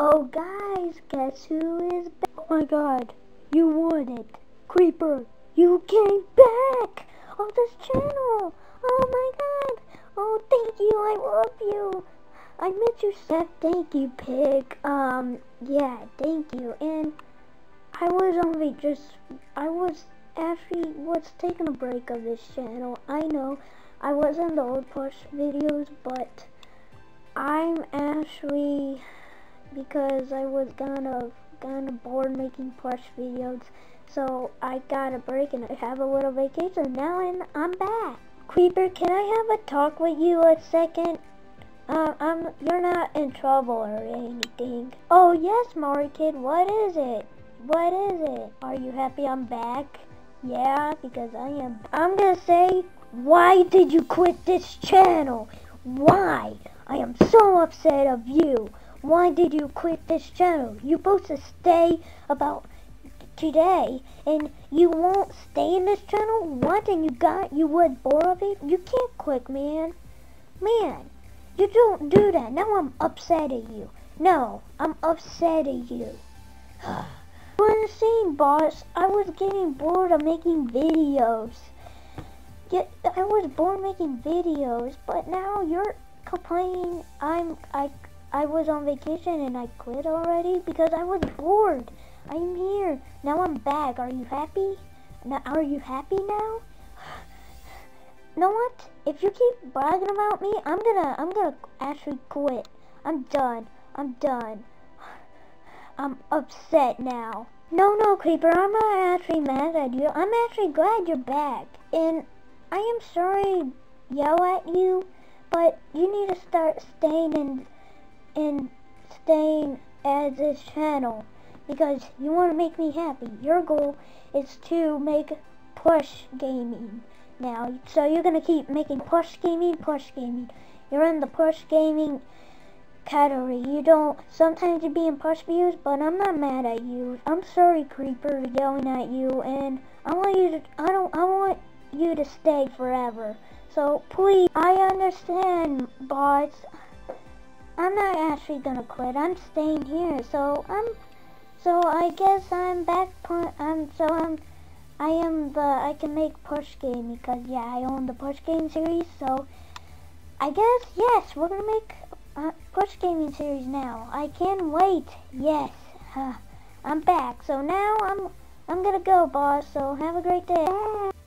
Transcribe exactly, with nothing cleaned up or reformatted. Oh guys, guess who is back? Oh my god, you won it. Creeper, you came back on this channel. Oh my god. Oh, thank you. I love you. I met you, Seth. Thank you, Pig. Um, yeah, thank you. And I was only just, I was actually was taking a break of this channel. I know I was in the old push videos, but I'm actually, because I was kind of kind of bored making plush videos, so I got a break and I have a little vacation now, and I'm back. Creeper, can I have a talk with you a second? Um, I'm you're not in trouble or anything. Oh yes, MarioKid, what is it? What is it? Are you happy I'm back? Yeah, because I am. I'm gonna say, why did you quit this channel? Why? I am so upset of you. Why did you quit this channel? You're supposed to stay about today, and you won't stay in this channel? What? And you got, you would bored of it? You can't quit, man. Man, you don't do that. Now I'm upset at you. No, I'm upset at you. You weren't saying, boss. I was getting bored of making videos. Get, I was bored making videos, but now you're complaining I'm, I... I was on vacation and I quit already because I was bored. I'm here. Now I'm back. Are you happy? Now, are you happy now? You know what? If you keep bragging about me, I'm gonna, I'm gonna actually quit. I'm done. I'm done. I'm upset now. No, no, Creeper. I'm not actually mad at you. I'm actually glad you're back. And I am sorry I yell at you, but you need to start staying in... and staying at this channel because you want to make me happy. Your goal is to make plush gaming now, so you're gonna keep making plush gaming, plush gaming. You're in the plush gaming category. You don't, sometimes you be in plush views, but I'm not mad at you. I'm sorry, Creeper, yelling at you, and I want you to, I don't, I want you to stay forever. So please, I understand, boss. I'm not actually gonna quit. I'm staying here, so I'm, so I guess I'm back. I'm so I'm, I am the I can make push game because yeah, I own the push game series. So I guess yes, we're gonna make uh, push gaming series now. I can't wait. Yes, uh, I'm back. So now I'm I'm gonna go, boss. So have a great day.